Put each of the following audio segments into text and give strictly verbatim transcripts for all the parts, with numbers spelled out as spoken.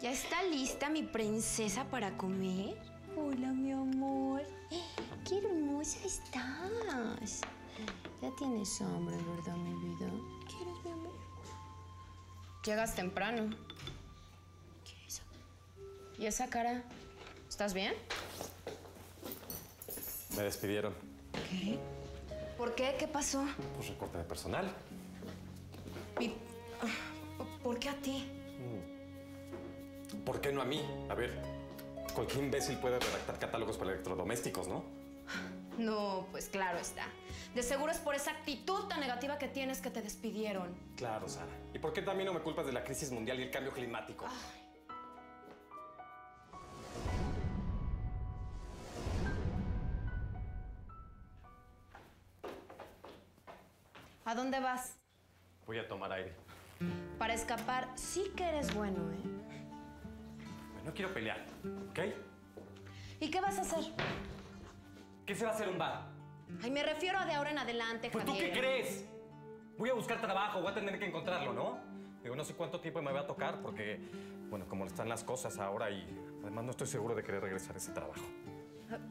¿Ya está lista mi princesa para comer? Hola, mi amor. ¡Qué hermosa estás! Ya tienes hambre, ¿verdad, mi vida? ¿Quieres, mi amor? Llegas temprano. ¿Qué es eso? ¿Y esa cara? ¿Estás bien? Me despidieron. ¿Qué? ¿Por qué? ¿Qué pasó? Pues recorte de personal. ¿Y por qué a ti? ¿Por qué no a mí? A ver, cualquier imbécil puede redactar catálogos para electrodomésticos, ¿no? No, pues claro está. De seguro es por esa actitud tan negativa que tienes que te despidieron. Claro, Sara. ¿Y por qué también no me culpas de la crisis mundial y el cambio climático? Ay. ¿A dónde vas? Voy a tomar aire. Para escapar sí que eres bueno, ¿eh? No quiero pelear, ¿ok? ¿Y qué vas a hacer? ¿Qué se va a hacer un bar? Ay, me refiero a de ahora en adelante, Javier. ¿Pues tú qué crees? Voy a buscar trabajo, voy a tener que encontrarlo, ¿no? Digo, no sé cuánto tiempo me va a tocar porque, bueno, como están las cosas ahora y además no estoy seguro de querer regresar a ese trabajo.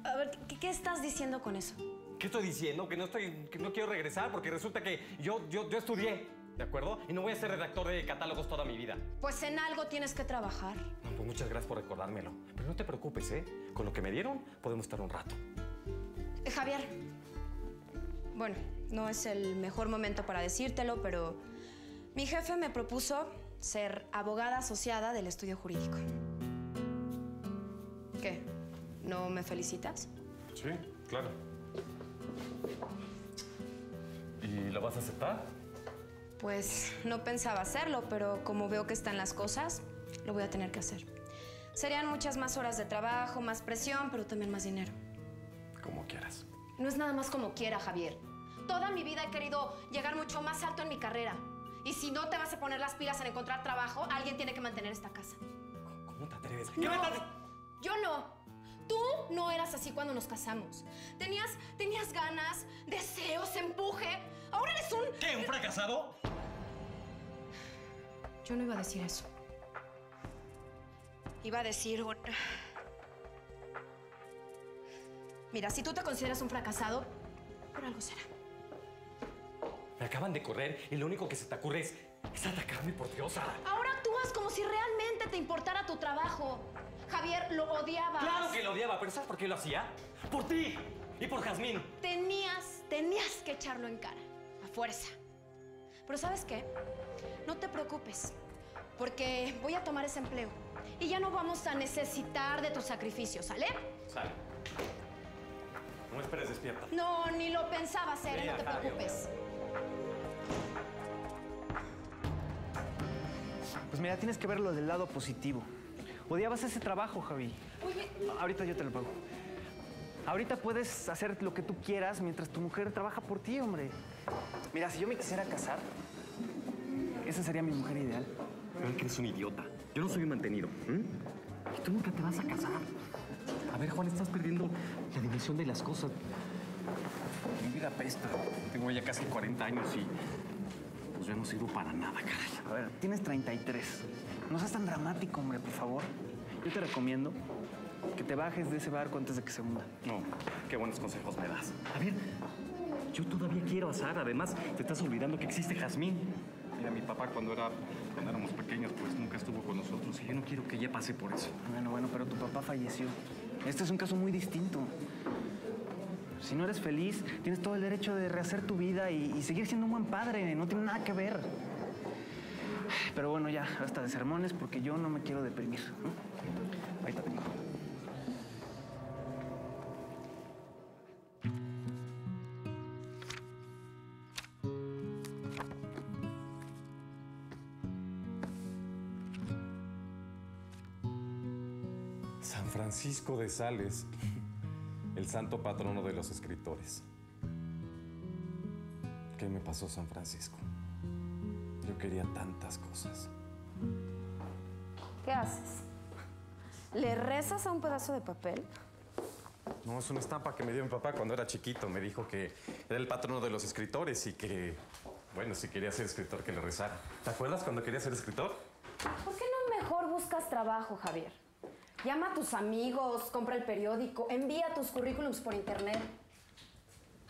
A, a ver, ¿qué, qué estás diciendo con eso? ¿Qué estoy diciendo? Que no estoy, que no quiero regresar porque resulta que yo, yo, yo estudié, ¿de acuerdo? Y no voy a ser redactor de catálogos toda mi vida. Pues en algo tienes que trabajar. No, pues muchas gracias por recordármelo. Pero no te preocupes, ¿eh? Con lo que me dieron, podemos estar un rato. Eh, Javier, bueno, no es el mejor momento para decírtelo, pero mi jefe me propuso ser abogada asociada del estudio jurídico. ¿Qué? ¿No me felicitas? Sí, claro. ¿Y lo vas a aceptar? Pues no pensaba hacerlo, pero como veo que están las cosas, lo voy a tener que hacer. Serían muchas más horas de trabajo, más presión, pero también más dinero. Como quieras. No es nada más como quiera, Javier. Toda mi vida he querido llegar mucho más alto en mi carrera. Y si no te vas a poner las pilas en encontrar trabajo, alguien tiene que mantener esta casa. ¿Cómo te atreves? ¿Qué no, me atreves? Yo no. Tú no eras así cuando nos casamos. Tenías, tenías ganas, deseos, empuje. Ahora eres un... ¿Qué? ¿Un fracasado? Yo no iba a decir eso. Iba a decir... Un... Mira, si tú te consideras un fracasado, por algo será. Me acaban de correr y lo único que se te ocurre es, es atacarme por Dios, Sara. Ahora actúas como si realmente te importara tu trabajo. Javier, lo odiabas. Claro que lo odiaba, pero ¿sabes por qué lo hacía? Por ti y por Jazmín. Tenías, tenías que echarlo en cara, a fuerza. Pero ¿sabes qué? No te preocupes, porque voy a tomar ese empleo y ya no vamos a necesitar de tus sacrificios, ¿sale? Sale. No me esperes despierta. No, ni lo pensaba hacer, no te preocupes. Pues mira, tienes que verlo del lado positivo. Odiabas ese trabajo, Javi. Ahorita yo te lo pago. Ahorita puedes hacer lo que tú quieras mientras tu mujer trabaja por ti, hombre. Mira, si yo me quisiera casar, esa sería mi mujer ideal. Pero que eres un idiota. Yo no soy un mantenido. ¿eh? ¿Y tú nunca te vas a casar? A ver, Juan, estás perdiendo la dimensión de las cosas. Mi vida pesta. Tengo ya casi cuarenta años y... pues ya no sirvo para nada, caray. A ver, tienes treinta y tres. No seas tan dramático, hombre, por favor. Yo te recomiendo que te bajes de ese barco antes de que se hunda. No, qué buenos consejos me das. A ver... yo todavía quiero a Sara. Además, te estás olvidando que existe Jazmín. Mira, mi papá cuando, era, cuando éramos pequeños, pues nunca estuvo con nosotros. Y yo no quiero que ella pase por eso. Bueno, bueno, pero tu papá falleció. Este es un caso muy distinto. Si no eres feliz, tienes todo el derecho de rehacer tu vida y, y seguir siendo un buen padre. No tiene nada que ver. Pero bueno, ya, hasta de sermones, porque yo no me quiero deprimir. ¿no? Ahí te tengo. San Francisco de Sales, el santo patrono de los escritores. ¿Qué me pasó, San Francisco? Yo quería tantas cosas. ¿Qué haces? ¿Le rezas a un pedazo de papel? No, es una estampa que me dio mi papá cuando era chiquito. Me dijo que era el patrono de los escritores y que, bueno, si quería ser escritor, que le rezara. ¿Te acuerdas cuando quería ser escritor? ¿Por qué no mejor buscas buscas trabajo, Javier. Llama a tus amigos, compra el periódico, envía tus currículums por internet.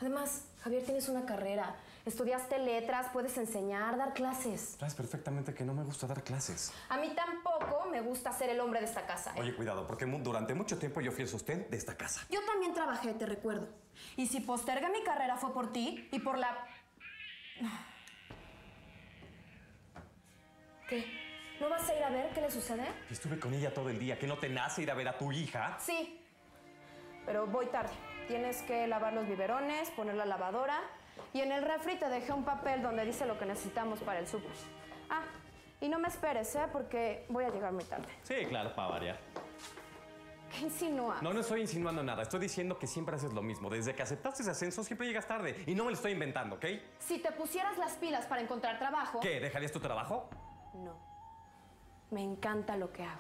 Además, Javier, tienes una carrera. Estudiaste letras, puedes enseñar, dar clases. Sabes perfectamente que no me gusta dar clases. A mí tampoco me gusta ser el hombre de esta casa, ¿eh? Oye, cuidado, porque durante mucho tiempo yo fui el sostén de esta casa. Yo también trabajé, te recuerdo. Y si postergué mi carrera fue por ti y por la... ¿Qué? ¿No vas a ir a ver qué le sucede? Estuve con ella todo el día. ¿Que no te nace ir a ver a tu hija? Sí, pero voy tarde. Tienes que lavar los biberones, poner la lavadora y en el refri te dejé un papel donde dice lo que necesitamos para el súper. Ah, y no me esperes, ¿eh? Porque voy a llegar muy tarde. Sí, claro, para variar. ¿Qué insinúas? No, no estoy insinuando nada. Estoy diciendo que siempre haces lo mismo. Desde que aceptaste ese ascenso siempre llegas tarde y no me lo estoy inventando, ¿ok? Si te pusieras las pilas para encontrar trabajo... ¿Qué? ¿Dejarías tu trabajo? No. Me encanta lo que hago.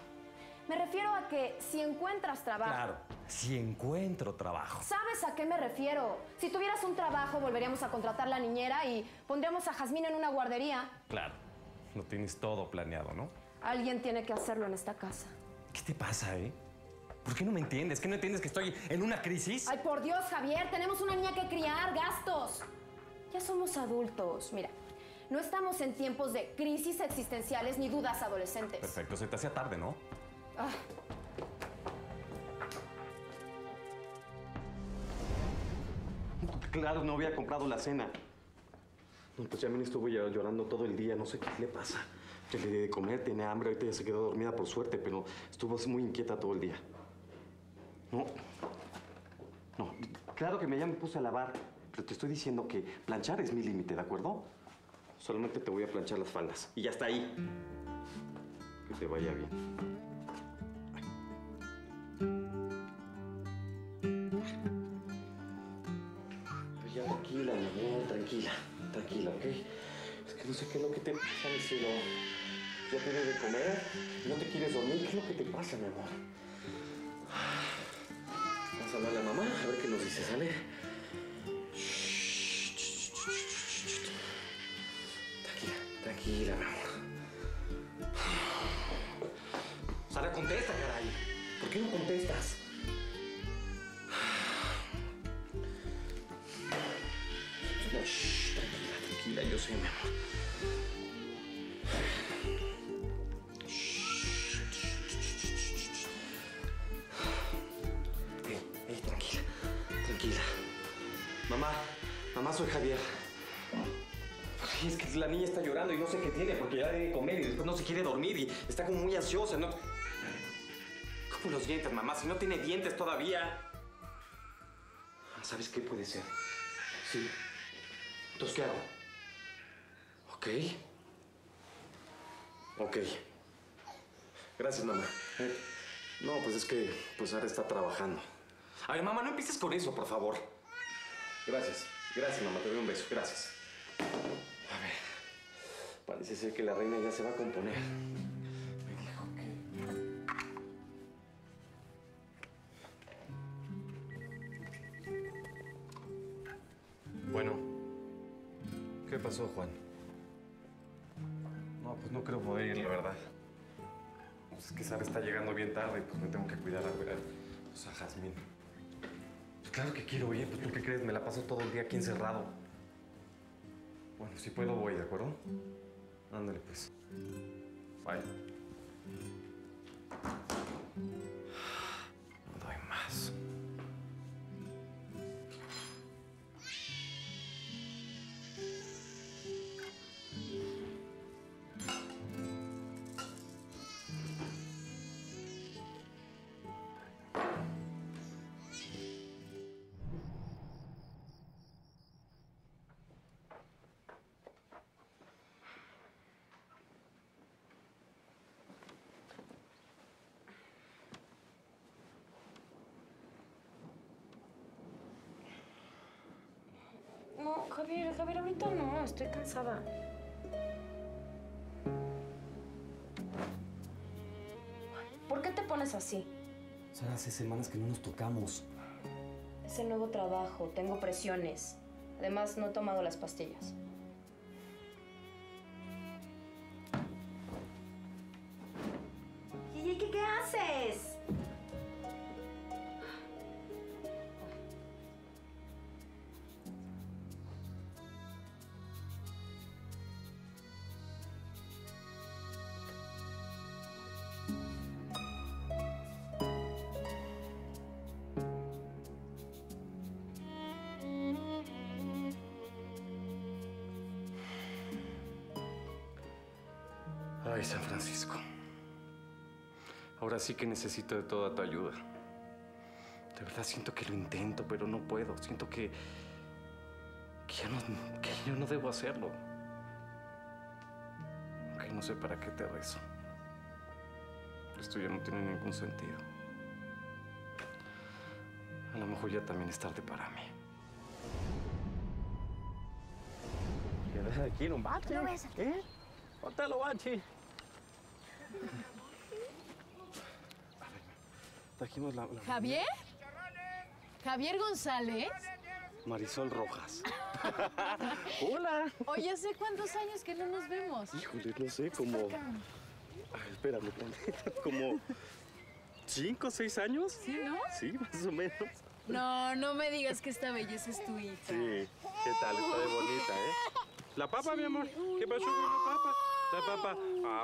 Me refiero a que si encuentras trabajo... Claro, si encuentro trabajo. ¿Sabes a qué me refiero? Si tuvieras un trabajo, volveríamos a contratar la niñera y pondríamos a Jazmín en una guardería. Claro, lo tienes todo planeado, ¿no? Alguien tiene que hacerlo en esta casa. ¿Qué te pasa, eh? ¿Por qué no me entiendes? ¿Qué no entiendes que estoy en una crisis? Ay, por Dios, Javier, tenemos una niña que criar, gastos. Ya somos adultos, mira. No estamos en tiempos de crisis existenciales ni dudas adolescentes. Perfecto, se te hacía tarde, ¿no? Ah. Claro, no había comprado la cena. No, pues Jazmín estuvo llorando todo el día, no sé qué le pasa. Ya le di de comer, tiene hambre, ahorita ya se quedó dormida por suerte, pero estuvo muy inquieta todo el día. No, no, claro que ya me puse a lavar, pero te estoy diciendo que planchar es mi límite, ¿de acuerdo? Solamente te voy a planchar las faldas. Y ya está ahí. Que te vaya bien. Ay. Pero ya tranquila, mi amor, tranquila. Tranquila, ¿ok? Es que no sé qué es lo que te pasa, mi cielo. Ya te debes de comer, no te quieres dormir. ¿Qué es lo que te pasa, mi amor? Vamos a hablarle a mamá, a ver qué nos dice, ¿sale? Tranquila, mi amor. Sara, contesta, caray. ¿Por qué no contestas? No, shh, tranquila, tranquila, yo sé, mi amor. Shh, hey, hey, tranquila, tranquila. Mamá, mamá, soy Javier. Es que la niña está llorando y no sé qué tiene porque ya debe comer y después no se quiere dormir y está como muy ansiosa, ¿no? ¿Cómo los dientes, mamá? Si no tiene dientes todavía. ¿Sabes qué puede ser? Sí. Entonces, ¿qué hago? Ok. Ok. Gracias, mamá. Eh, no, pues es que pues ahora está trabajando. A ver, mamá, no empieces con eso, por favor. Gracias. Gracias, mamá. Te doy un beso. Gracias. Parece ser que la reina ya se va a componer. Me dijo que... Bueno, ¿qué pasó, Juan? No, pues no creo poder ir, la verdad. Pues es que Sara está llegando bien tarde y pues me tengo que cuidar a ver pues a Jazmín. Pues claro que quiero ir, pues ¿tú qué crees? Me la paso todo el día aquí encerrado. Bueno, si puedo voy, ¿de acuerdo? Ándale, pues. Bye. No doy más. No, Javier, Javier, ahorita no, estoy cansada. ¿Por qué te pones así? Sara, hace semanas que no nos tocamos. Es el nuevo trabajo, tengo presiones. Además, no he tomado las pastillas. Ay, San Francisco. Ahora sí que necesito de toda tu ayuda. De verdad siento que lo intento, pero no puedo. Siento que... que, ya no, que yo no debo hacerlo. Aunque no sé para qué te rezo. Esto ya no tiene ningún sentido. A lo mejor ya también es tarde para mí. ¿Quieres aquí en un bate? No ves. ¿Eh? Ponte lo bache. Trajimos la, la... ¿Javier? ¿Javier González? Marisol Rojas. Hola. Oye, ¿hace cuántos años que no nos vemos? Híjole, no sé, como... Ay, espérame, como... ¿Cinco o seis años? Sí, ¿no? Sí, más o menos. No, no me digas que esta belleza es tu hija. Sí, ¿qué tal? Está de bonita, ¿eh? La papa, sí, mi amor. ¿Qué pasó con la papa? La papa.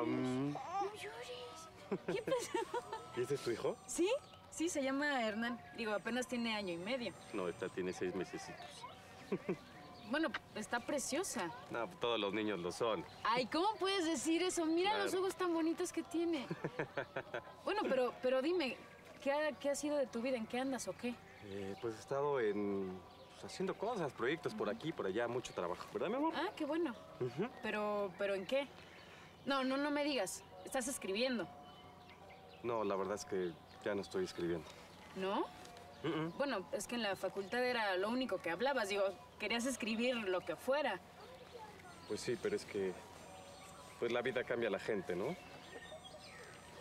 Um... No llores. ¿Qué pasó? ¿Y este es tu hijo? Sí, sí, se llama Hernán. Digo, apenas tiene año y medio. No, esta tiene seis mesecitos. Bueno, está preciosa. No, todos los niños lo son. Ay, ¿cómo puedes decir eso? Mira claro. Los ojos tan bonitos que tiene. Bueno, pero, pero dime, ¿qué ha, ¿qué ha sido de tu vida? ¿En qué andas o qué? Eh, pues he estado en, pues, haciendo cosas, proyectos uh-huh. por aquí, por allá, mucho trabajo. ¿Verdad, mi amor? Ah, qué bueno. Uh-huh. Pero, ¿pero en qué? No, no, no me digas. Estás escribiendo. No, la verdad es que ya no estoy escribiendo. ¿No? Uh-uh. Bueno, es que en la facultad era lo único que hablabas. Digo, querías escribir lo que fuera. Pues sí, pero es que... pues la vida cambia a la gente, ¿no?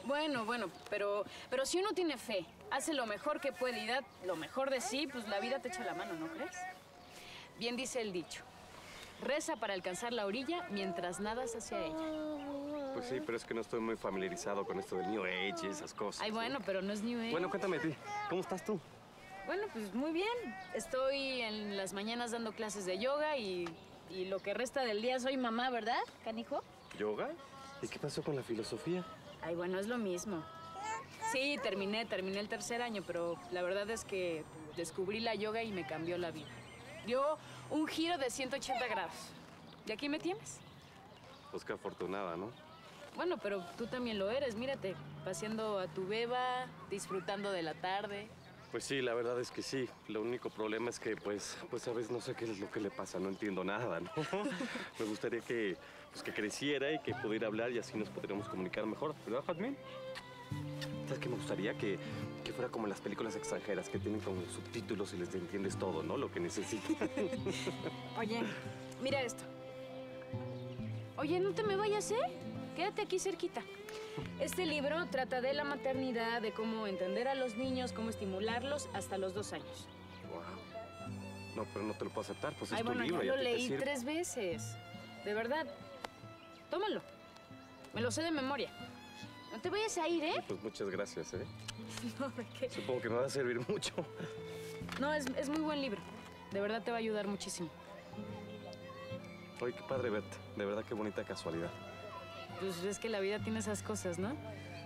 Bueno, bueno, pero... pero si uno tiene fe, hace lo mejor que puede y da lo mejor de sí, pues la vida te echa la mano, ¿no crees? Bien dice el dicho. Reza para alcanzar la orilla mientras nadas hacia ella. Pues sí, pero es que no estoy muy familiarizado con esto del New Age y esas cosas. Ay, bueno, ¿no? Pero no es New Age. Bueno, cuéntame, ti, ¿cómo estás tú? Bueno, pues muy bien. Estoy en las mañanas dando clases de yoga y, y lo que resta del día soy mamá, ¿verdad, canijo? ¿Yoga? ¿Y qué pasó con la filosofía? Ay, bueno, es lo mismo. Sí, terminé, terminé el tercer año, pero la verdad es que descubrí la yoga y me cambió la vida. Dio un giro de ciento ochenta grados. ¿Y aquí me tienes? Pues qué afortunada, ¿no? Bueno, pero tú también lo eres, mírate, paseando a tu beba, disfrutando de la tarde. Pues sí, la verdad es que sí. Lo único problema es que, pues, pues a veces no sé qué es lo que le pasa, no entiendo nada, ¿no? Me gustaría que, pues, que creciera y que pudiera hablar y así nos podríamos comunicar mejor, ¿verdad, Jazmín? ¿Sabes qué? Me gustaría que, que fuera como en las películas extranjeras, que tienen como subtítulos y les entiendes todo, ¿no? Lo que necesitan. Oye, mira esto. Oye, no te me vayas, ¿eh? Quédate aquí cerquita. Este libro trata de la maternidad, de cómo entender a los niños, cómo estimularlos hasta los dos años. Wow. No, pero no te lo puedo aceptar, pues es tu libro. Ay, bueno, yo lo leí tres veces. De verdad. Tómalo. Me lo sé de memoria. No te vayas a ir, ¿eh? Sí, pues muchas gracias, ¿eh? No, ¿de qué? Supongo que me va a servir mucho. No, es, es muy buen libro. De verdad te va a ayudar muchísimo. Ay, qué padre verte. De verdad, qué bonita casualidad. Pues es que la vida tiene esas cosas, ¿no?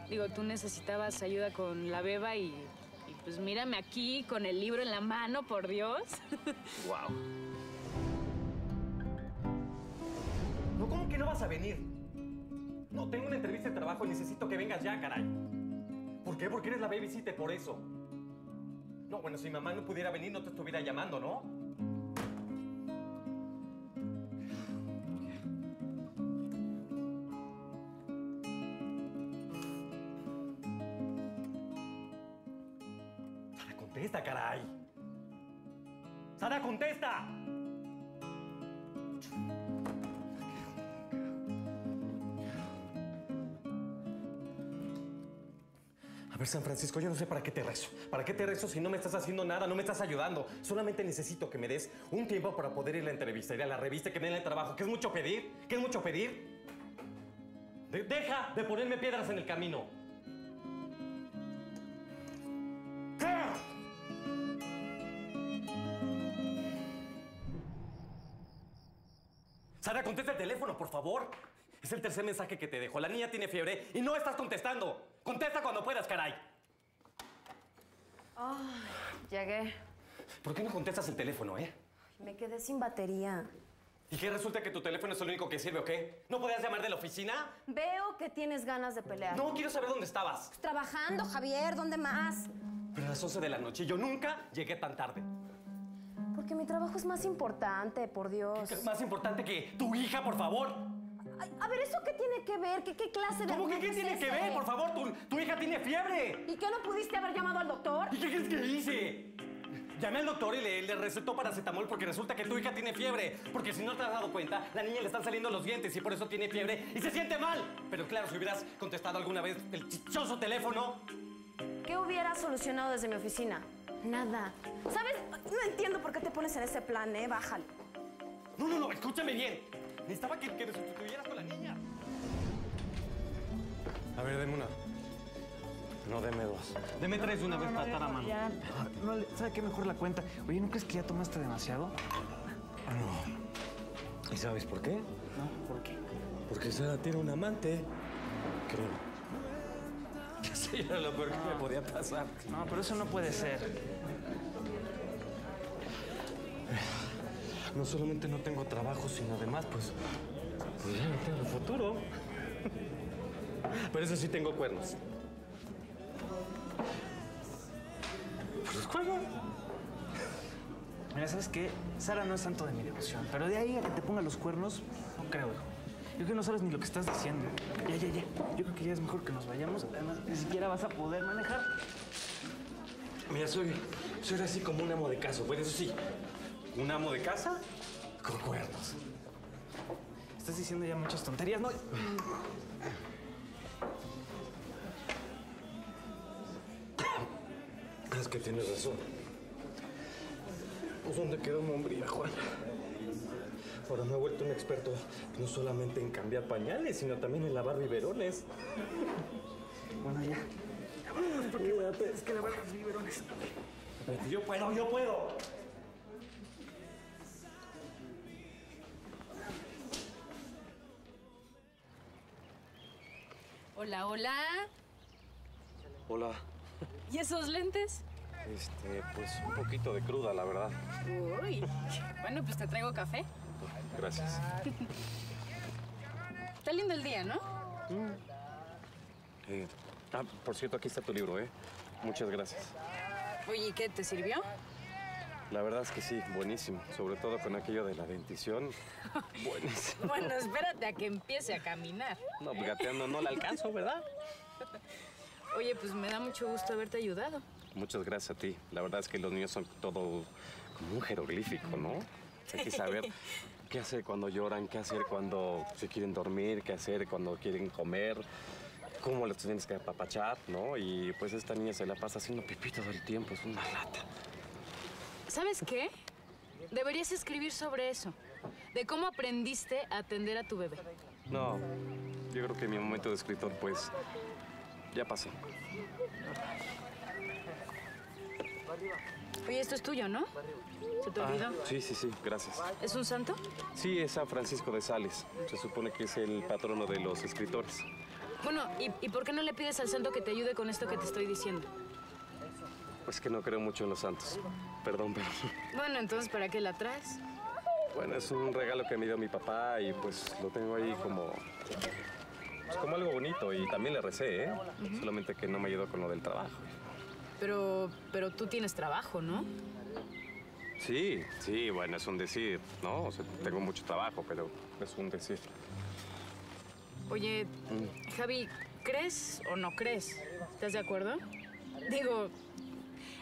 Digo, tú necesitabas ayuda con la beba y, y pues mírame aquí con el libro en la mano, por Dios. Wow. No, ¿cómo que no vas a venir? No, tengo una entrevista de trabajo y necesito que vengas ya, caray. ¿Por qué? Porque eres la babysitter, por eso. No, bueno, si mamá no pudiera venir, no te estuviera llamando, ¿no? Contesta, caray. Sara, contesta. A ver, San Francisco, yo no sé para qué te rezo. ¿Para qué te rezo si no me estás haciendo nada, no me estás ayudando? Solamente necesito que me des un tiempo para poder ir a la entrevista, ir a la revista, que me den el trabajo. ¿Qué es mucho pedir? ¿Qué es mucho pedir? De- deja de ponerme piedras en el camino. Sara, contesta el teléfono, por favor. Es el tercer mensaje que te dejo. La niña tiene fiebre y no estás contestando. Contesta cuando puedas, caray. Oh, llegué. ¿Por qué no contestas el teléfono, eh? Me quedé sin batería. ¿Y qué resulta que tu teléfono es el único que sirve o qué? ¿No podías llamar de la oficina? Veo que tienes ganas de pelear. No, quiero saber dónde estabas. Trabajando, Javier. ¿Dónde más? Pero a las once de la noche. Yo nunca llegué tan tarde. Porque mi trabajo es más importante, por Dios. ¿Qué, qué, ¿Más importante que tu hija, por favor? Ay, a ver, ¿eso qué tiene que ver? ¿Qué, qué clase de... ¿Cómo que qué tiene que ver? Por favor, tu, tu hija tiene fiebre. ¿Y qué no pudiste haber llamado al doctor? ¿Y qué crees que hice? Llamé al doctor y le, le recetó paracetamol porque resulta que tu hija tiene fiebre. Porque si no te has dado cuenta, la niña le están saliendo los dientes y por eso tiene fiebre y se siente mal. Pero claro, si hubieras contestado alguna vez el chichoso teléfono... ¿Qué hubiera solucionado desde mi oficina? Nada. ¿Sabes? No entiendo por qué te pones en ese plan, ¿eh? Bájale. No, no, no, escúchame bien. Necesitaba que, que me sustituyeras con la niña. A ver, deme una. No, deme dos. Deme tres de una no, vez no, para no, estar no, a mano. Ya, no, no, ¿sabe qué? Mejor la cuenta. Oye, ¿no crees que ya tomaste demasiado? No. ¿Y sabes por qué? No, ¿por qué? Porque Sara tiene un amante. Creo. Sí, era lo peor que me podía pasar. No, pero eso no puede ser. No solamente no tengo trabajo, sino además, pues... Pues ya no tengo futuro. Pero eso sí tengo cuernos. Juega. Mira, ¿sabes qué? Sara no es tanto de mi devoción, pero de ahí a que te ponga los cuernos, no creo, hijo. Yo creo que no sabes ni lo que estás diciendo. Ya, ya, ya. Yo creo que ya es mejor que nos vayamos. Además, ni siquiera vas a poder manejar. Mira, soy, soy así como un amo de casa. Bueno, eso sí, un amo de casa con cuernos. Estás diciendo ya muchas tonterías, ¿no? Es que tienes razón. Pues ¿dónde quedó mi hombría, Juan? Ahora me he vuelto un experto no solamente en cambiar pañales, sino también en lavar biberones. Bueno, ya. Ya vámonos, porque bueno, es que lavar los biberones. Yo puedo, yo puedo. Hola, hola. Hola. ¿Y esos lentes? Este, pues un poquito de cruda, la verdad. Uy. Bueno, pues te traigo café. Gracias. Está lindo el día, ¿no? Mm. Eh, ah, por cierto, aquí está tu libro, ¿eh? Muchas gracias. Oye, ¿y qué? ¿Te sirvió? La verdad es que sí, buenísimo. Sobre todo con aquello de la dentición. Buenísimo. Bueno, espérate a que empiece a caminar. No, gateando no la alcanzo, ¿verdad? Oye, pues me da mucho gusto haberte ayudado. Muchas gracias a ti. La verdad es que los niños son todo como un jeroglífico, ¿no? Hay que saber qué hacer cuando lloran, qué hacer cuando se quieren dormir, qué hacer cuando quieren comer, cómo los tienes que apapachar, ¿no? Y pues esta niña se la pasa haciendo pipí todo el tiempo. Es una lata. ¿Sabes qué? Deberías escribir sobre eso, de cómo aprendiste a atender a tu bebé. No, yo creo que mi momento de escritor, pues... Ya pasó. Oye, esto es tuyo, ¿no? ¿Se te olvidó? Ah, sí, sí, sí, gracias. ¿Es un santo? Sí, es San Francisco de Sales. Se supone que es el patrono de los escritores. Bueno, ¿y, y por qué no le pides al santo que te ayude con esto que te estoy diciendo? Pues que no creo mucho en los santos. Perdón, pero... Bueno, entonces, ¿para qué la traes? Bueno, es un regalo que me dio mi papá y pues lo tengo ahí como... Es como algo bonito y también le recé, ¿eh? Uh-huh. Solamente que no me ayudó con lo del trabajo. Pero, pero tú tienes trabajo, ¿no? Sí, sí, bueno, es un decir, ¿no? O sea, tengo mucho trabajo, pero es un decir. Oye, mm. Javi, ¿crees o no crees? ¿Estás de acuerdo? Digo,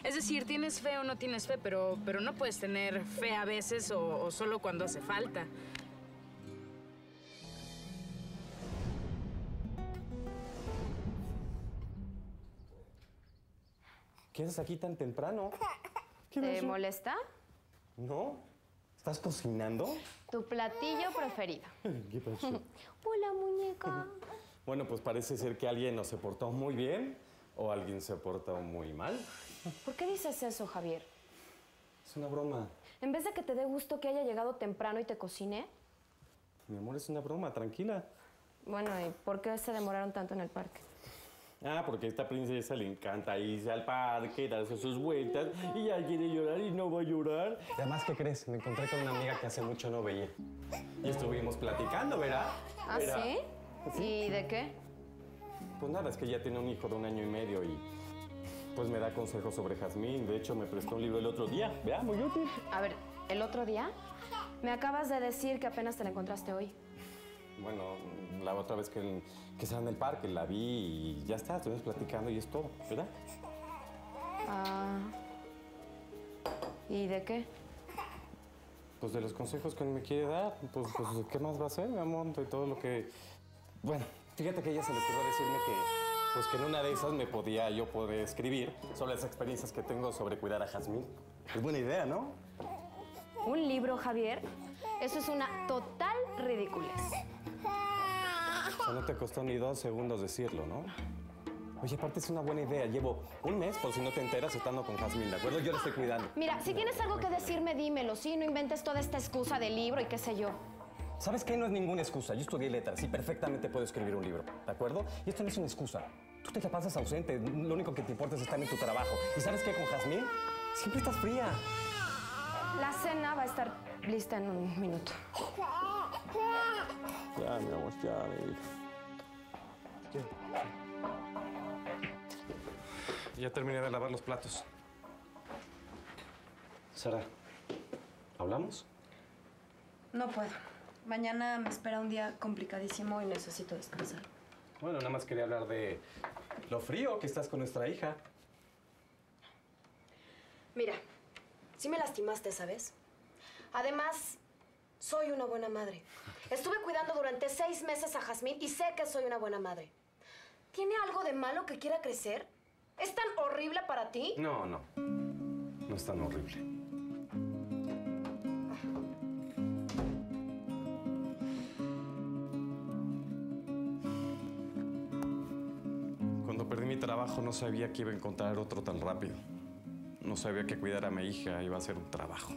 es decir, ¿tienes fe o no tienes fe? Pero, pero no puedes tener fe a veces o, o solo cuando hace falta. ¿Qué haces aquí tan temprano? ¿Qué ¿Te molesta? No. ¿Estás cocinando? Tu platillo preferido. ¿Qué pasó? Hola, muñeca. Bueno, pues parece ser que alguien o se portó muy bien o alguien se portó muy mal. ¿Por qué dices eso, Javier? Es una broma. ¿En vez de que te dé gusto que haya llegado temprano y te cocine? Mi amor, es una broma, tranquila. Bueno, ¿y por qué se demoraron tanto en el parque? Ah, porque a esta princesa le encanta irse al parque, darse sus vueltas y ya quiere llorar y no va a llorar. Además, ¿qué crees? Me encontré con una amiga que hace mucho no veía. Y estuvimos platicando, ¿verdad? ¿Ah, ¿verdad? ¿Sí? ¿Sí? ¿Y de qué? Pues nada, es que ya tiene un hijo de un año y medio y pues me da consejos sobre Jazmín. De hecho, me prestó un libro el otro día. Vea, muy útil. A ver, ¿el otro día? Me acabas de decir que apenas te la encontraste hoy. Bueno, la otra vez que, que estaba en el parque, la vi y ya está, estuvimos platicando y es todo, ¿verdad? Ah. ¿Y de qué? Pues de los consejos que él me quiere dar. Pues, pues ¿qué más va a hacer, mi amor? Y todo lo que... Bueno, fíjate que ella se le ocurrió decirme que, pues que en una de esas me podía yo poder escribir sobre las experiencias que tengo sobre cuidar a Jazmín. Es buena idea, ¿no? ¿Un libro, Javier? Eso es una total ridiculez. O sea, no te costó ni dos segundos decirlo, ¿no? Oye, aparte es una buena idea. Llevo un mes, por si no te enteras, estando con Jazmín, ¿de acuerdo? Yo la estoy cuidando. Mira, si tienes algo que decirme, dímelo, ¿sí? No inventes toda esta excusa del libro y qué sé yo. ¿Sabes qué? No es ninguna excusa. Yo estudié letras y perfectamente puedo escribir un libro, ¿de acuerdo? Y esto no es una excusa. Tú te la pasas ausente. Lo único que te importa es estar en tu trabajo. ¿Y sabes qué? Con Jazmín siempre estás fría. La cena va a estar lista en un minuto. Ya, mi amor, ya, baby. Ya. Ya terminé de lavar los platos. Sara, ¿hablamos? No puedo. Mañana me espera un día complicadísimo y necesito descansar. Bueno, nada más quería hablar de lo frío que estás con nuestra hija. Mira. Sí me lastimaste, ¿sabes? Además, soy una buena madre. Estuve cuidando durante seis meses a Jazmín y sé que soy una buena madre. ¿Tiene algo de malo que quiera crecer? ¿Es tan horrible para ti? No, no. No es tan horrible. Cuando perdí mi trabajo, no sabía que iba a encontrar otro tan rápido. No sabía que cuidar a mi hija iba a ser un trabajo.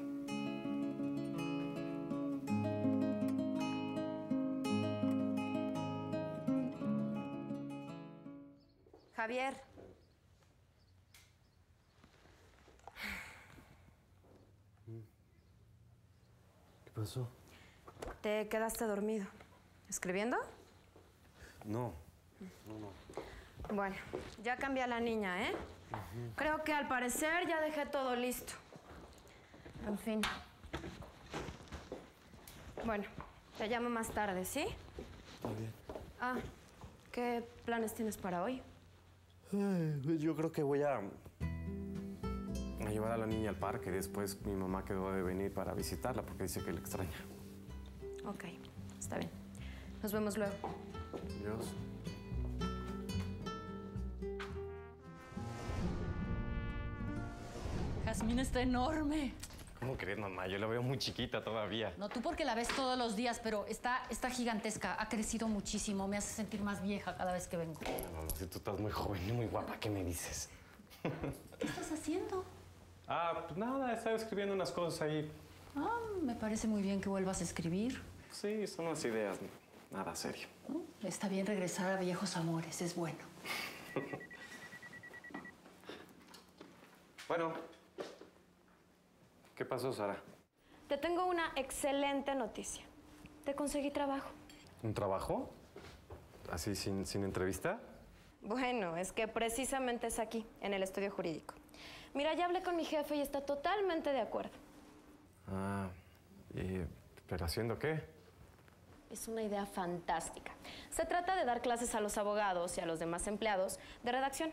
Javier. ¿Qué pasó? Te quedaste dormido. ¿Escribiendo? No. No, no. Bueno, ya cambié a la niña, ¿eh? Uh-huh. Creo que al parecer ya dejé todo listo. En fin. Bueno, te llamo más tarde, ¿sí? Muy bien. Ah, ¿qué planes tienes para hoy? Eh, yo creo que voy a... a llevar a la niña al parque. Después mi mamá quedó de venir para visitarla porque dice que la extraña. Ok, está bien. Nos vemos luego. Adiós. Jazmín está enorme. ¿Cómo crees, mamá? Yo la veo muy chiquita todavía. No, tú porque la ves todos los días, pero está, está gigantesca. Ha crecido muchísimo. Me hace sentir más vieja cada vez que vengo. No, mamá, si tú estás muy joven y muy guapa, ¿qué me dices? ¿Qué estás haciendo? Ah, pues nada, estaba escribiendo unas cosas ahí. Ah, me parece muy bien que vuelvas a escribir. Sí, son unas ideas. Nada serio. ¿No? Está bien regresar a viejos amores. Es bueno. Bueno... ¿Qué pasó, Sara? Te tengo una excelente noticia. Te conseguí trabajo. ¿Un trabajo? ¿Así sin, sin entrevista? Bueno, es que precisamente es aquí, en el estudio jurídico. Mira, ya hablé con mi jefe y está totalmente de acuerdo. Ah, ¿y, pero haciendo qué? Es una idea fantástica. Se trata de dar clases a los abogados y a los demás empleados de redacción.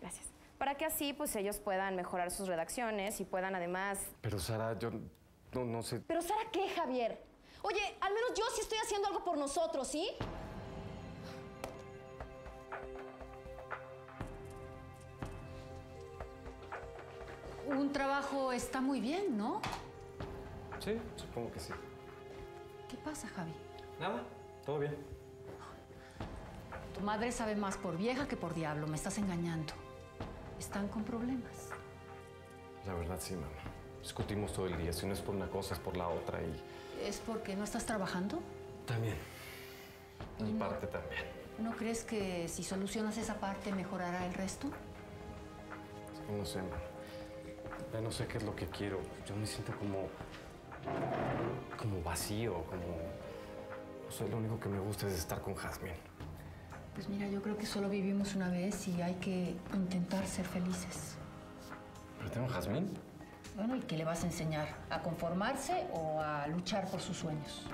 Gracias. Para que así, pues, ellos puedan mejorar sus redacciones y puedan, además... Pero, Sara, yo no, no sé... ¿Pero, Sara, qué, Javier? Oye, al menos yo sí estoy haciendo algo por nosotros, ¿sí? Un trabajo está muy bien, ¿no? Sí, supongo que sí. ¿Qué pasa, Javi? Nada, todo bien. Tu madre sabe más por vieja que por diablo. Me estás engañando. Están con problemas. La verdad, sí, mamá. Discutimos todo el día. Si no es por una cosa, es por la otra y... ¿Es porque no estás trababajando? También. En parte también. ¿No crees que si solucionas esa parte mejorará el resto? No sé. Ya no sé qué es lo que quiero. Yo me siento como... como vacío, como... O sea, lo único que me gusta es estar con Jazmín. Pues mira, yo creo que solo vivimos una vez y hay que intentar ser felices. ¿Pero tengo Jazmín? Bueno, ¿y qué le vas a enseñar? ¿A conformarse o a luchar por sus sueños?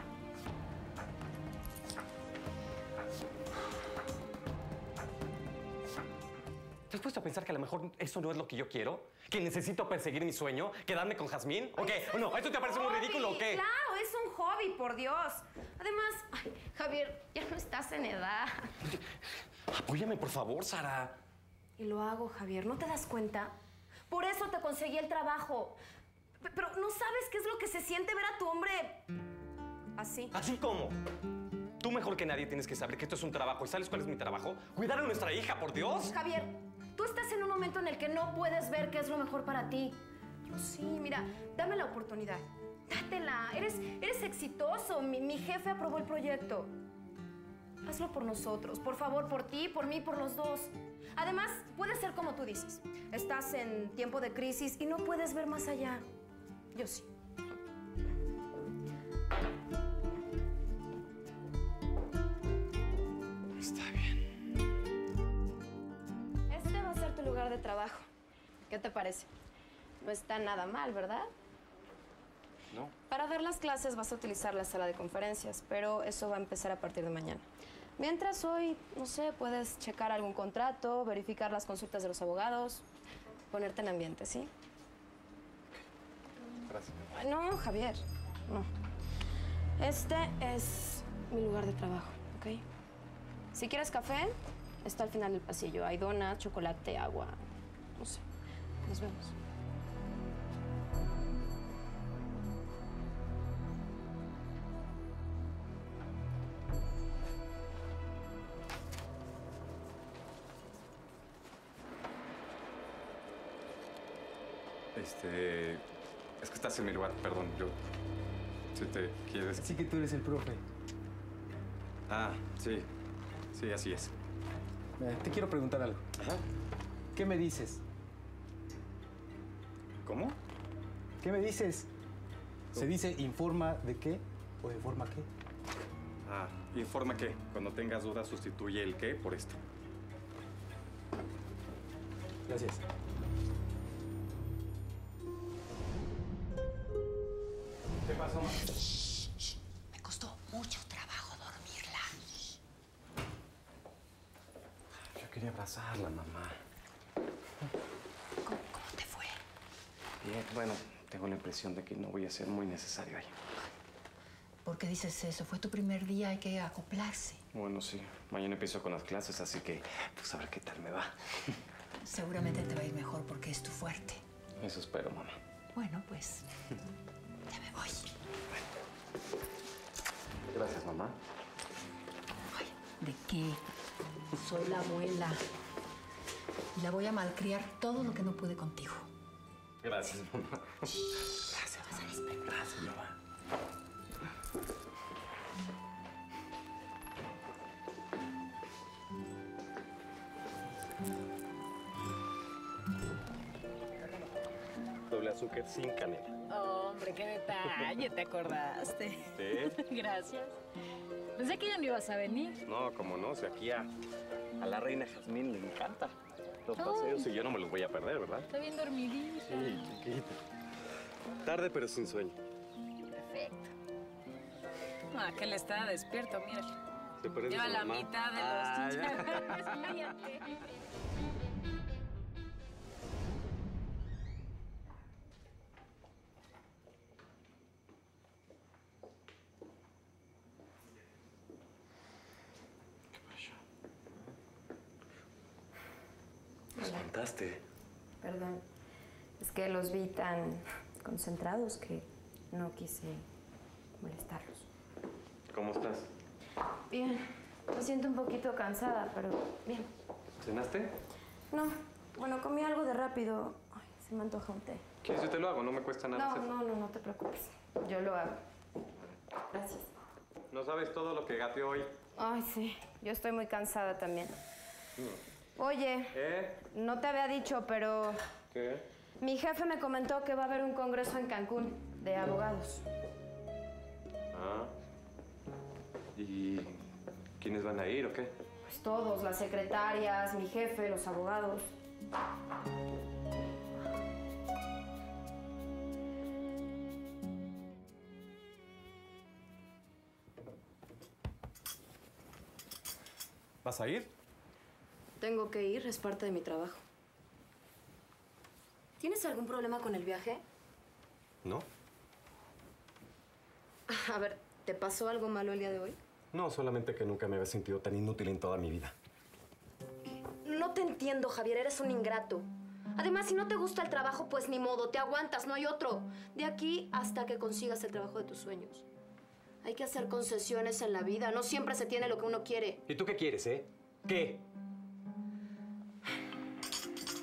¿Te has puesto a pensar que a lo mejor eso no es lo que yo quiero? ¿Que necesito perseguir mi sueño? ¿Quedarme con Jazmín? ¿O qué? ¿O no? ¿Esto te parece muy ridículo o qué? Claro, es un hobby, por Dios. Además, ay, Javier, ya no estás en edad. Apóyame, por favor, Sara. Y lo hago, Javier. ¿No te das cuenta? Por eso te conseguí el trabajo. Pero no sabes qué es lo que se siente ver a tu hombre así. ¿Así cómo? Tú mejor que nadie tienes que saber que esto es un trabajo. ¿Y sabes cuál es mi trabajo? Cuidar a nuestra hija, por Dios. Javier, tú estás en un momento en el que no puedes ver qué es lo mejor para ti. Yo sí, mira, dame la oportunidad. Dátela. Eres, eres exitoso. Mi, mi jefe aprobó el proyecto. Hazlo por nosotros. Por favor, por ti, por mí, por los dos. Además, puede ser como tú dices. Estás en tiempo de crisis y no puedes ver más allá. Yo sí. Está bien. Este va a ser tu lugar de trabajo. ¿Qué te parece? No está nada mal, ¿verdad? No. Para dar las clases vas a utilizar la sala de conferencias, pero eso va a empezar a partir de mañana. Mientras hoy, no sé, puedes checar algún contrato, verificar las consultas de los abogados, ponerte en ambiente, ¿sí? Gracias. No, Javier, no. Este es mi lugar de trabajo, ¿ok? Si quieres café, está al final del pasillo. Hay dona, chocolate, agua, no sé. Nos vemos. Este... Es que estás en mi lugar, perdón, yo... Si te quieres... Sí que tú eres el profe. Ah, sí. Sí, así es. Eh, te quiero preguntar algo. Ajá. ¿Qué me dices? ¿Cómo? ¿Qué me dices? ¿Cómo? ¿Se dice informa de qué o informa qué? Ah, informa qué. Cuando tengas dudas, sustituye el qué por esto. Gracias. ¿Qué pasó? Shh, shh. Me costó mucho trabajo dormirla. Yo quería abrazarla, mamá. ¿Cómo, cómo te fue? Bien, bueno, tengo la impresión de que no voy a ser muy necesario ahí. ¿Por qué dices eso? Fue tu primer día, hay que acoplarse. Bueno, sí. Mañana empiezo con las clases, así que pues a ver qué tal me va. Seguramente te va a ir mejor porque es tu fuerte. Eso espero, mamá. Bueno, pues... Ya me voy. Gracias, mamá. Ay, ¿de qué? Soy la abuela. Y la voy a malcriar todo lo que no pude contigo. Gracias, mamá. Shh, gracias, vas a despertar. Gracias, mamá. Doble azúcar sin canela. Oh, hombre, qué detalle, te acordaste. Sí. Gracias. Pensé que ya no ibas a venir. No, como no, o sea, aquí a, a la reina Jazmín le encanta los paseos y yo no me los voy a perder, ¿verdad? Está bien dormidita. Sí, chiquita. Tarde, pero sin sueño. Perfecto. No, aquel está despierto, mira. Se parece a la mamá. Mitad de ah, los chicharrones. Perdón, es que los vi tan concentrados que no quise molestarlos. ¿Cómo estás? Bien, me siento un poquito cansada, pero bien. ¿Cenaste? No, bueno, comí algo de rápido. Ay, se me antoja un té. ¿Quieres que te lo hago? No me cuesta nada. No, no, no, no te preocupes. Yo lo hago. Gracias. ¿No sabes todo lo que gateó hoy? Ay, sí. Yo estoy muy cansada también. Mm. Oye, ¿Eh? no te había dicho, pero... ¿Qué? Mi jefe me comentó que va a haber un congreso en Cancún de abogados. Ah. ¿Y quiénes van a ir o qué? Pues todos, las secretarias, mi jefe, los abogados. ¿Vas a ir? Tengo que ir, es parte de mi trabajo. ¿Tienes algún problema con el viaje? No. A ver, ¿te pasó algo malo el día de hoy? No, solamente que nunca me había sentido tan inútil en toda mi vida. No te entiendo, Javier, eres un ingrato. Además, si no te gusta el trabajo, pues ni modo, te aguantas, no hay otro. De aquí hasta que consigas el trabajo de tus sueños. Hay que hacer concesiones en la vida. No siempre se tiene lo que uno quiere. ¿Y tú qué quieres, eh? ¿Qué?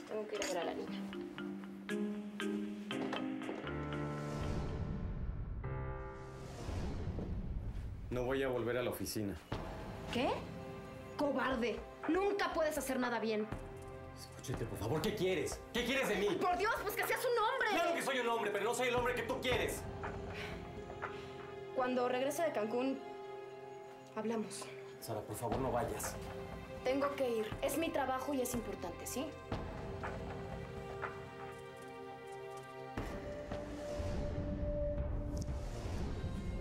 Tengo que ir a ver a la niña. No voy a volver a la oficina. ¿Qué? ¡Cobarde! Nunca puedes hacer nada bien. Escúchate, por favor. ¿Qué quieres? ¿Qué quieres de mí? ¡Por Dios! ¡Pues que seas un hombre! Claro que soy un hombre, pero no soy el hombre que tú quieres. Cuando regrese de Cancún, hablamos. Sara, por favor, no vayas. Tengo que ir. Es mi trabajo y es importante, ¿sí?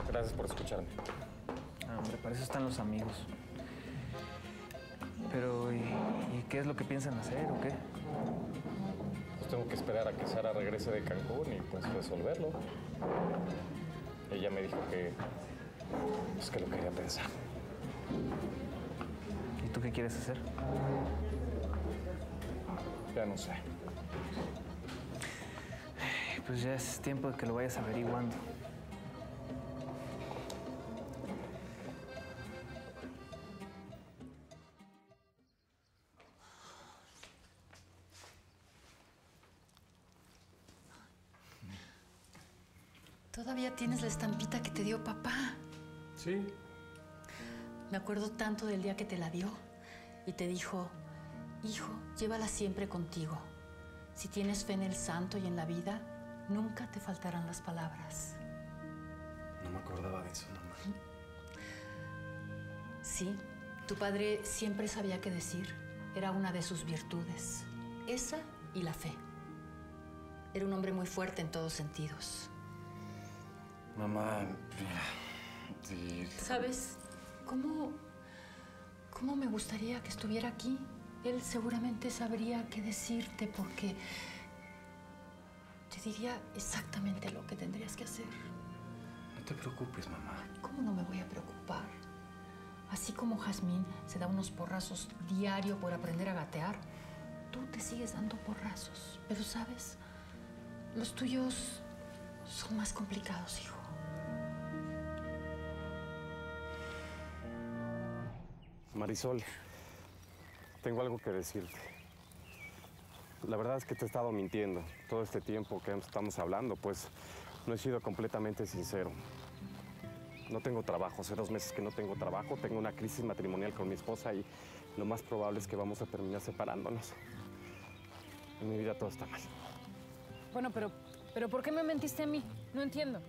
Gracias por escucharme. Ah, hombre, para eso están los amigos. Pero, ¿y, ¿y qué es lo que piensan hacer o qué? Pues tengo que esperar a que Sara regrese de Cancún y, pues, resolverlo. Ella me dijo que... es que lo quería pensar. ¿Y tú qué quieres hacer? Ya no sé. Pues ya es tiempo de que lo vayas averiguando. Todavía tienes la estampita que te dio papá. Sí. Me acuerdo tanto del día que te la dio y te dijo, hijo, llévala siempre contigo. Si tienes fe en el santo y en la vida, nunca te faltarán las palabras. No me acordaba de eso, mamá. Sí, tu padre siempre sabía qué decir. Era una de sus virtudes. Esa y la fe. Era un hombre muy fuerte en todos sentidos. Mamá, sí. ¿Sabes? ¿Cómo, ¿Cómo me gustaría que estuviera aquí? Él seguramente sabría qué decirte porque te diría exactamente lo que tendrías que hacer. No te preocupes, mamá. ¿Cómo no me voy a preocupar? Así como Jazmín se da unos porrazos diario por aprender a gatear, tú te sigues dando porrazos. Pero, ¿sabes? Los tuyos son más complicados, hijo. Marisol, tengo algo que decirte. La verdad es que te he estado mintiendo. Todo este tiempo que estamos hablando, pues, no he sido completamente sincero. No tengo trabajo. Hace dos meses que no tengo trabajo. Tengo una crisis matrimonial con mi esposa y lo más probable es que vamos a terminar separándonos. En mi vida todo está mal. Bueno, pero... ¿Pero por qué me mentiste a mí? No entiendo.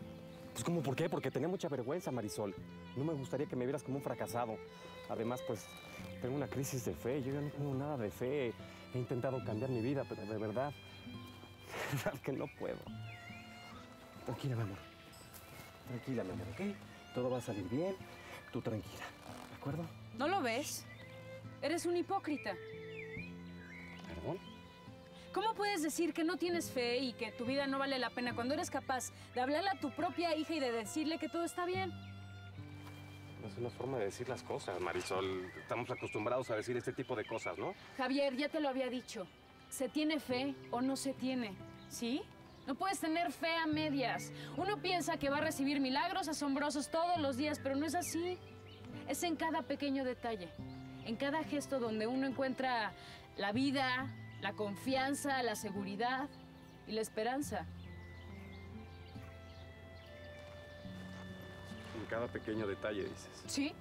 Pues, ¿cómo por qué? Porque tenía mucha vergüenza, Marisol. No me gustaría que me vieras como un fracasado. Además, pues, tengo una crisis de fe. Yo ya no tengo nada de fe. He intentado cambiar mi vida, pero de verdad, de verdad que no puedo. Tranquila, mi amor. Tranquila, mi amor, ¿ok? Todo va a salir bien. Tú tranquila, ¿de acuerdo? ¿No lo ves? Eres un hipócrita. ¿Perdón? ¿Cómo puedes decir que no tienes fe y que tu vida no vale la pena cuando eres capaz de hablarle a tu propia hija y de decirle que todo está bien? No es una forma de decir las cosas, Marisol. Estamos acostumbrados a decir este tipo de cosas, ¿no? Javier, ya te lo había dicho. Se tiene fe o no se tiene, ¿sí? No puedes tener fe a medias. Uno piensa que va a recibir milagros asombrosos todos los días, pero no es así. Es en cada pequeño detalle, en cada gesto donde uno encuentra la vida, la confianza, la seguridad y la esperanza. En cada pequeño detalle, dices. Sí.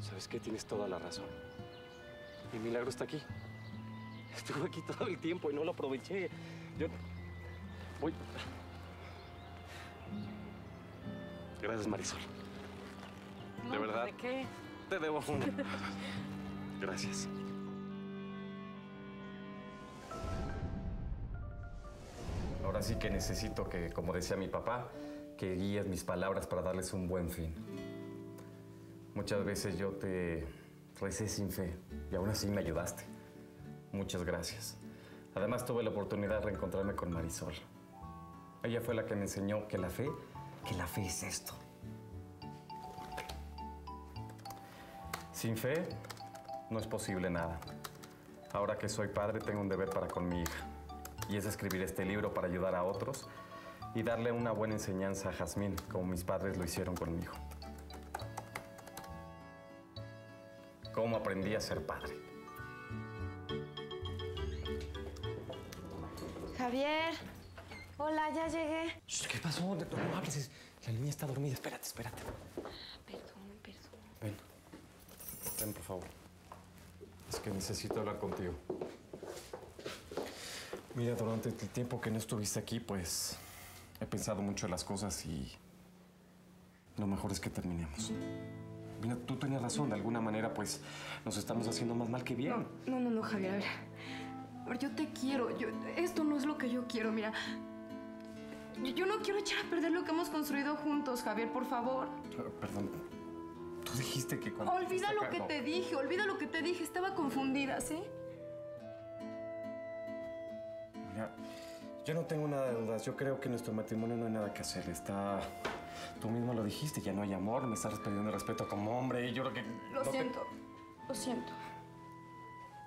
¿Sabes qué? Tienes toda la razón. Mi milagro está aquí. Estuvo aquí todo el tiempo y no lo aproveché. Yo... voy. Gracias, Marisol. No, de verdad. ¿De qué? Te debo una. Gracias. Ahora sí que necesito que, como decía mi papá, que guíes mis palabras para darles un buen fin. Muchas veces yo te recé sin fe y aún así me ayudaste. Muchas gracias. Además, tuve la oportunidad de reencontrarme con Marisol. Ella fue la que me enseñó que la fe, que la fe es esto. Sin fe, no es posible nada. Ahora que soy padre, tengo un deber para con mi hija. Y es escribir este libro para ayudar a otros y darle una buena enseñanza a Jazmín, como mis padres lo hicieron conmigo. Cómo aprendí a ser padre. Javier, hola, ya llegué. ¿Qué pasó? No hables, la niña está dormida. Espérate, espérate. Ah, perdón, perdón. Ven, ven, por favor. Es que necesito hablar contigo. Mira, durante el tiempo que no estuviste aquí, pues... he pensado mucho en las cosas y... lo mejor es que terminemos. Mira, tú tenías razón. De alguna manera, pues, nos estamos haciendo más mal que bien. No, no, no, no, Javier, a ver. A ver, yo te quiero. Yo, esto no es lo que yo quiero, mira. Yo, yo no quiero echar a perder lo que hemos construido juntos, Javier, por favor. Perdón. Tú dijiste que cuando... Olvida lo que te dije, olvida lo que te dije. Estaba confundida, ¿sí? Yo no tengo nada de dudas. Yo creo que en nuestro matrimonio no hay nada que hacer. Está... Tú mismo lo dijiste. Ya no hay amor. Me estás perdiendo el respeto como hombre. Y yo creo que... Lo no siento. Te... Lo siento.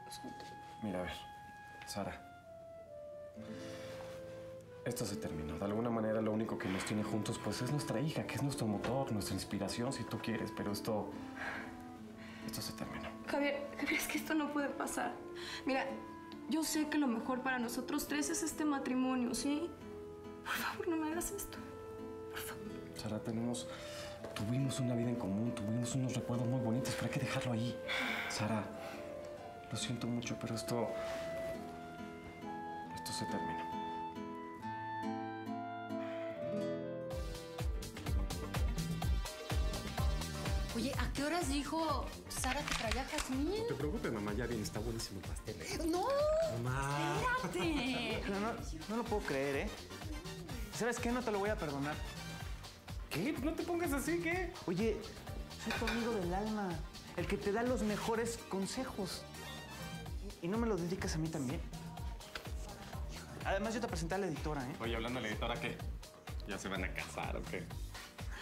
Lo siento. Mira, a ver. Sara. Esto se terminó. De alguna manera, lo único que nos tiene juntos, pues, es nuestra hija, que es nuestro motor, nuestra inspiración, si tú quieres. Pero esto... Esto se terminó. Javier, Javier, es que esto no puede pasar. Mira... Yo sé que lo mejor para nosotros tres es este matrimonio, ¿sí? Por favor, no me hagas esto. Por favor. Sara, tenemos... Tuvimos una vida en común, tuvimos unos recuerdos muy bonitos, pero hay que dejarlo ahí. Sara, lo siento mucho, pero esto... Esto se termina. Oye, ¿a qué horas dijo Sara que traía a Jazmín? No te preocupes, mamá, ya bien, está buenísimo el pastel. ¿Eh? ¡No! ¡Mamá! ¡Espérate! No, no, no lo puedo creer, ¿eh? ¿Sabes qué? No te lo voy a perdonar. ¿Qué? No te pongas así, ¿qué? Oye, soy tu amigo del alma, el que te da los mejores consejos. ¿Y no me los dedicas a mí también? Además, yo te presenté a la editora, ¿eh? Oye, hablando de la editora, ¿qué? ¿Ya se van a casar o qué?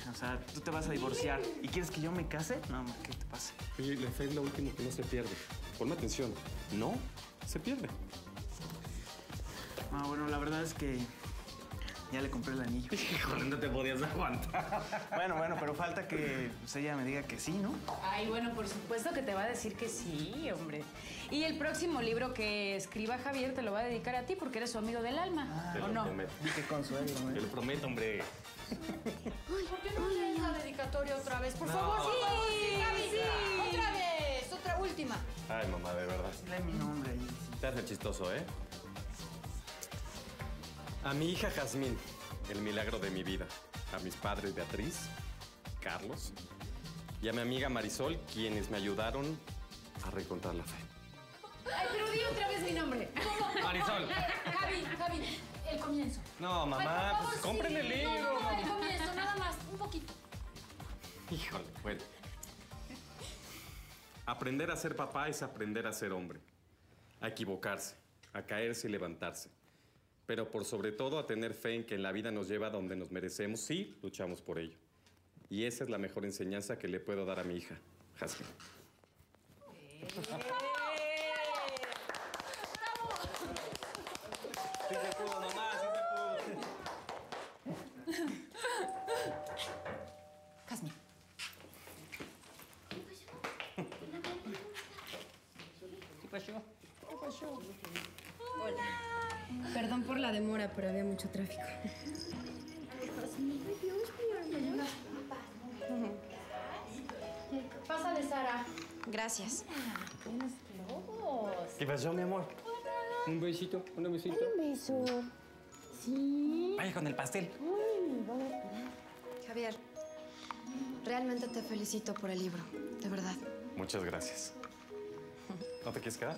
O sea, tú te vas a divorciar. ¿Y quieres que yo me case? No, ma, ¿qué te pasa? Oye, la fe es lo último que no se pierde. Ponme atención. No, se pierde. Ah, bueno, la verdad es que ya le compré el anillo. Híjole, no te podías aguantar. Bueno, bueno, pero falta que pues, ella me diga que sí, ¿no? Ay, bueno, por supuesto que te va a decir que sí, hombre. Y el próximo libro que escriba Javier te lo va a dedicar a ti porque eres su amigo del alma, ah, ¿o no? Prometo. Qué consuelo, ¿eh? Te lo prometo, hombre. ¿Por qué no lees la dedicatoria otra vez? Por no. favor, sí, sí, sí. Otra vez, otra última. Ay, mamá, de verdad. Lee mi nombre ahí. Te hace chistoso, ¿eh? A mi hija Jazmín, el milagro de mi vida. A mis padres Beatriz, Carlos y a mi amiga Marisol, quienes me ayudaron a reencontrar la fe. Ay, pero di otra vez mi nombre. ¿Cómo? Marisol. Javi, Javi, el comienzo. No, mamá, pues, pues compren sí. el libro. No, no, no, el comienzo, nada más, un poquito. Híjole, bueno. Aprender a ser papá es aprender a ser hombre. A equivocarse, a caerse y levantarse. Pero por sobre todo a tener fe en que la vida nos lleva a donde nos merecemos si luchamos por ello. Y esa es la mejor enseñanza que le puedo dar a mi hija, Jazmín. Sí se pudo, mamá, sí se pudo. Jazmín. ¿Qué pasó? ¿Qué pasó? Hola. Perdón por la demora, pero había mucho tráfico. Pásale, Sara. Gracias. Buenos globos. ¿Qué pasó, mi amor? Un besito, un besito. Un beso. Sí. Vaya con el pastel. Uy, voy a esperar. Javier, realmente te felicito por el libro, de verdad. Muchas gracias. ¿No te quieres quedar?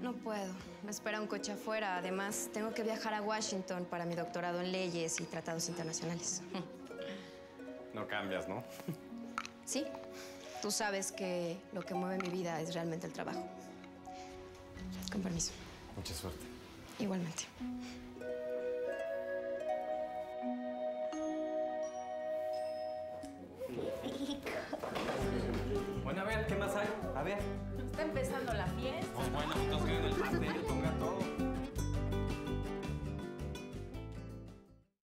No puedo. Me espera un coche afuera. Además, tengo que viajar a Washington para mi doctorado en leyes y tratados internacionales. No cambias, ¿no? Sí. Tú sabes que lo que mueve mi vida es realmente el trabajo. Con permiso. Mucha suerte. Igualmente. Bueno, a ver, ¿qué más hay? A ver. Está empezando la fiesta. Pues bueno, entonces que en el pastel ponga todo.